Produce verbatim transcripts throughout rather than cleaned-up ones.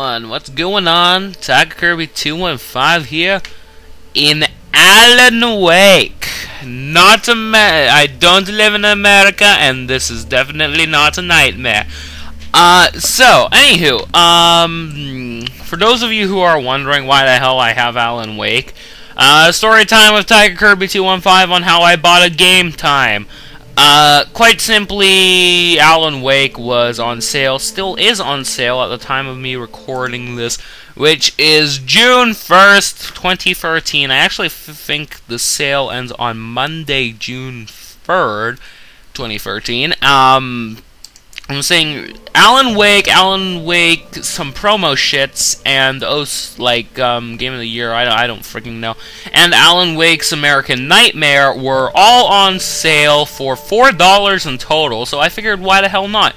one. What's going on? TigerKirby two fifteen here in Alan Wake. Not a I don't live in America, and this is definitely not a nightmare. Uh, so, anywho, um, for those of you who are wondering why the hell I have Alan Wake, uh, story time with TigerKirby two fifteen on how I bought a game time. Uh, quite simply, Alan Wake was on sale, still is on sale at the time of me recording this, which is June first, twenty thirteen. I actually f think the sale ends on Monday, June third, twenty thirteen. Um, I'm saying Alan Wake, Alan Wake, some promo shits, and oh, like um, Game of the Year, I don't, I don't freaking know, and Alan Wake's American Nightmare were all on sale for four dollars in total. So I figured, why the hell not?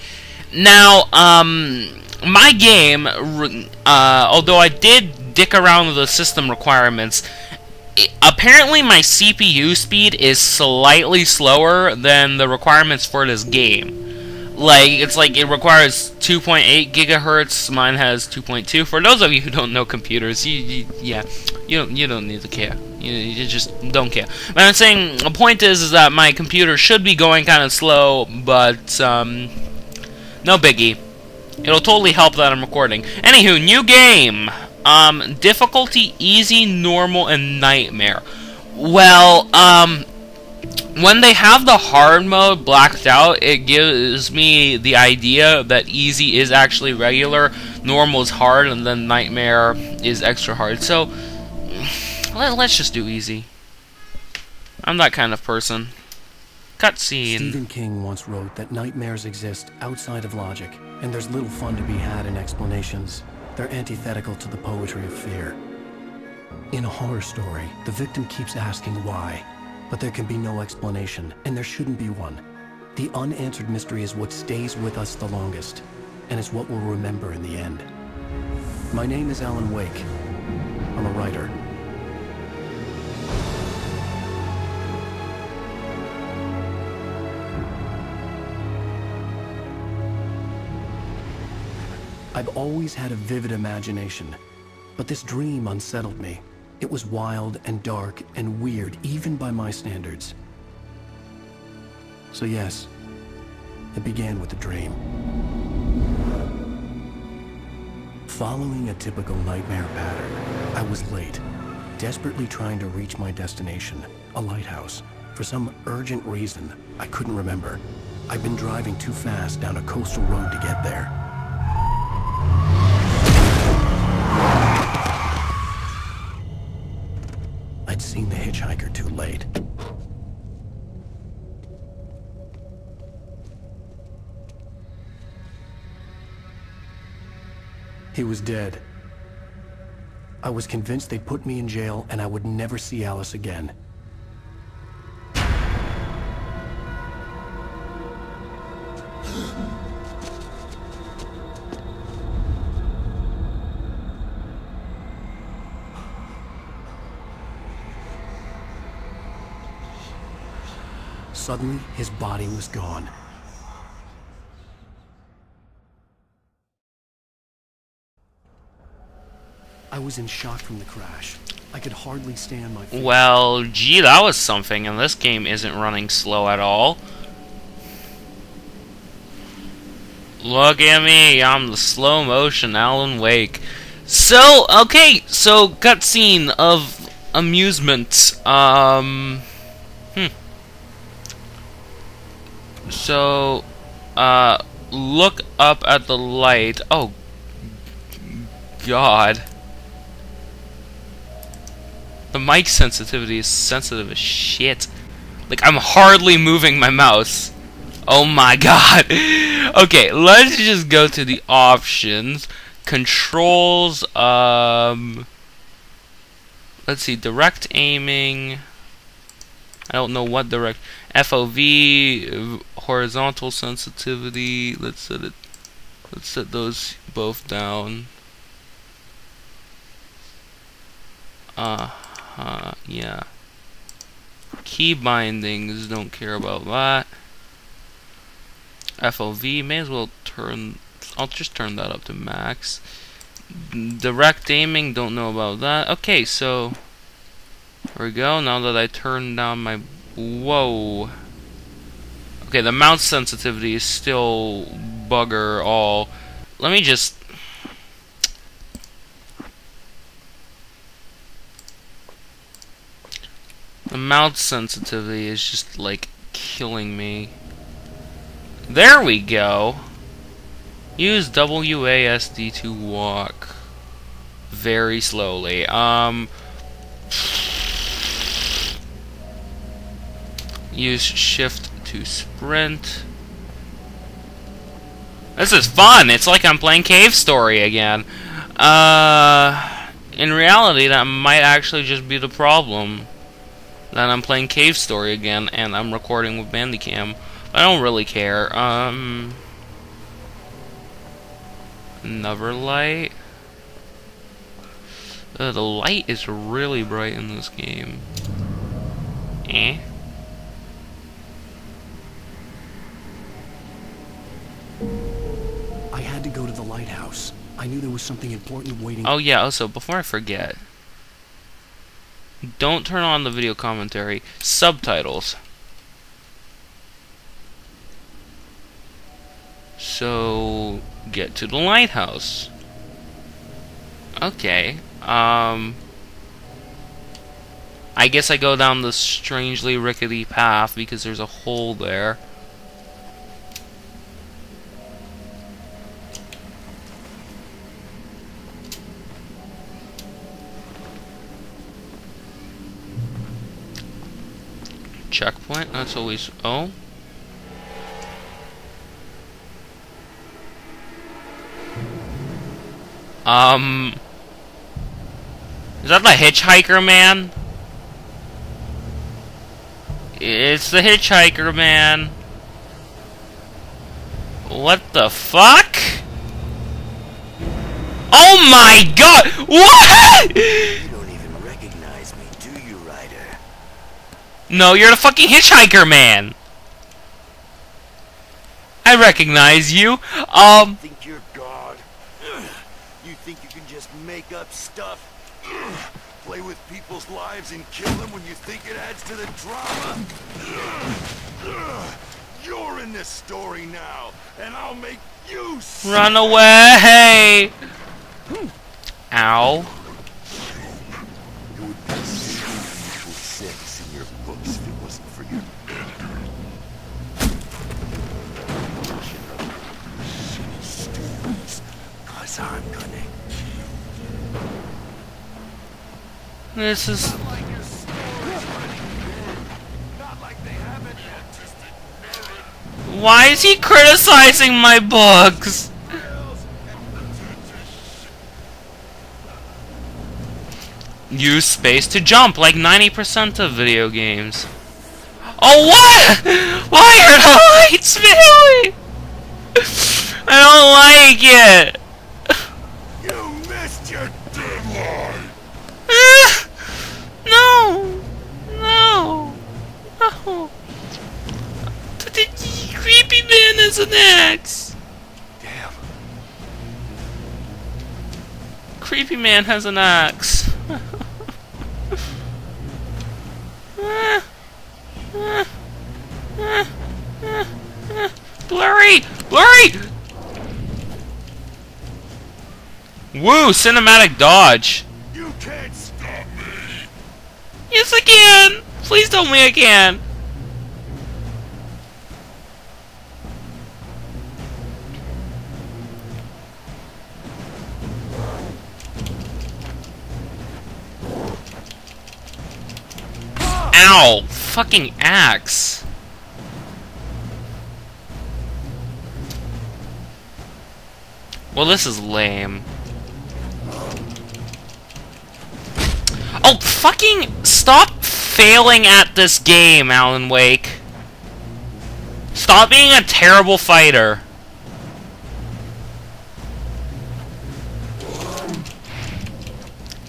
Now, um, my game, uh, although I did dick around with the system requirements, it, apparently my C P U speed is slightly slower than the requirements for this game. Like, it's like it requires two point eight gigahertz. Mine has two point two. For those of you who don't know computers, you, you yeah, you don't you don't need to care. You, you just don't care. But I'm saying the point is, is that my computer should be going kind of slow, but um, no biggie. It'll totally help that I'm recording. Anywho, new game. Um, difficulty easy, normal, and nightmare. Well, um. When they have the hard mode blacked out, it gives me the idea that easy is actually regular, normal is hard, and then nightmare is extra hard. So, let's just do easy. I'm that kind of person. Cutscene. Stephen King once wrote that nightmares exist outside of logic, and there's little fun to be had in explanations. They're antithetical to the poetry of fear. In a horror story, the victim keeps asking why. But there can be no explanation, and there shouldn't be one. The unanswered mystery is what stays with us the longest, and it's what we'll remember in the end. My name is Alan Wake. I'm a writer. I've always had a vivid imagination, but this dream unsettled me. It was wild and dark and weird, even by my standards. So yes, it began with a dream. Following a typical nightmare pattern, I was late, desperately trying to reach my destination, a lighthouse. For some urgent reason, I couldn't remember. I'd been driving too fast down a coastal road to get there. I'd seen the hitchhiker too late. He was dead. I was convinced they'd put me in jail and I would never see Alice again. Suddenly, his body was gone. I was in shock from the crash. I could hardly stand my feet. Well, gee, that was something, and this game isn't running slow at all. Look at me, I'm the slow motion Alan Wake. So, okay, so cutscene of amusement. Um... Hmm. So, uh, look up at the light. Oh, God. The mic sensitivity is sensitive as shit. Like, I'm hardly moving my mouse. Oh my God. Okay, let's just go to the options. Controls, um... let's see, direct aiming... I don't know what direct... F O V, horizontal sensitivity, let's set it... Let's set those both down. Uh-huh, yeah. Key bindings, don't care about that. F O V, may as well turn... I'll just turn that up to max. direct aiming, don't know about that. Okay, so here we go. Now that I turn down my... Whoa. Okay, the mount sensitivity is still bugger all. Let me just... The mount sensitivity is just, like, killing me. There we go! Use W A S D to walk very slowly. Um... Use shift to sprint. This is fun! It's like I'm playing Cave Story again. Uh, in reality, that might actually just be the problem. That I'm playing Cave Story again, and I'm recording with Bandicam. I don't really care. Um... Another light. Uh, the light is really bright in this game. Eh? I had to go to the lighthouse. I knew there was something important waiting. Oh yeah, also, before I forget, don't turn on the video commentary. Subtitles. So, get to the lighthouse. Okay. Um... I guess I go down this strangely rickety path because there's a hole there. Checkpoint, that's always... oh. Um... Is that the Hitchhiker Man? It's the Hitchhiker Man. What the fuck? Oh my god! What?! You don't even recognize me, do you, Ryder? No, you're the fucking Hitchhiker Man! I recognize you. Um... Make up stuff, play with people's lives and kill them when you think it adds to the drama. You're in this story now, and I'll make you run away. Ow. It would be sex in your books if it wasn't for you. Cause I'm gonna... This is... Why is he criticizing my books? Use space to jump, like ninety percent of video games. Oh, what? Why are the lights failing? I don't like it. An axe. Damn. Creepy man has an axe. ah, ah, ah, ah, ah. Blurry! Blurry! Woo! Cinematic dodge. You can't stop me. Yes, I can. Please tell me I can. Ow! Fucking axe! Well, this is lame. Oh, fucking stop failing at this game, Alan Wake. Stop being a terrible fighter.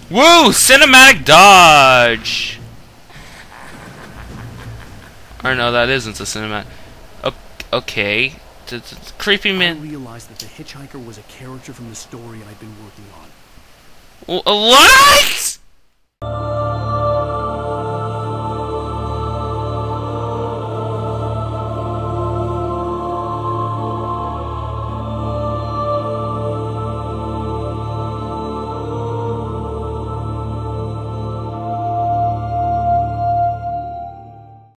Woo! Cinematic dodge! Or no, that isn't a cinematic. Okay. the, the creepy man. I realized that the hitchhiker was a character from the story I've been working on. What?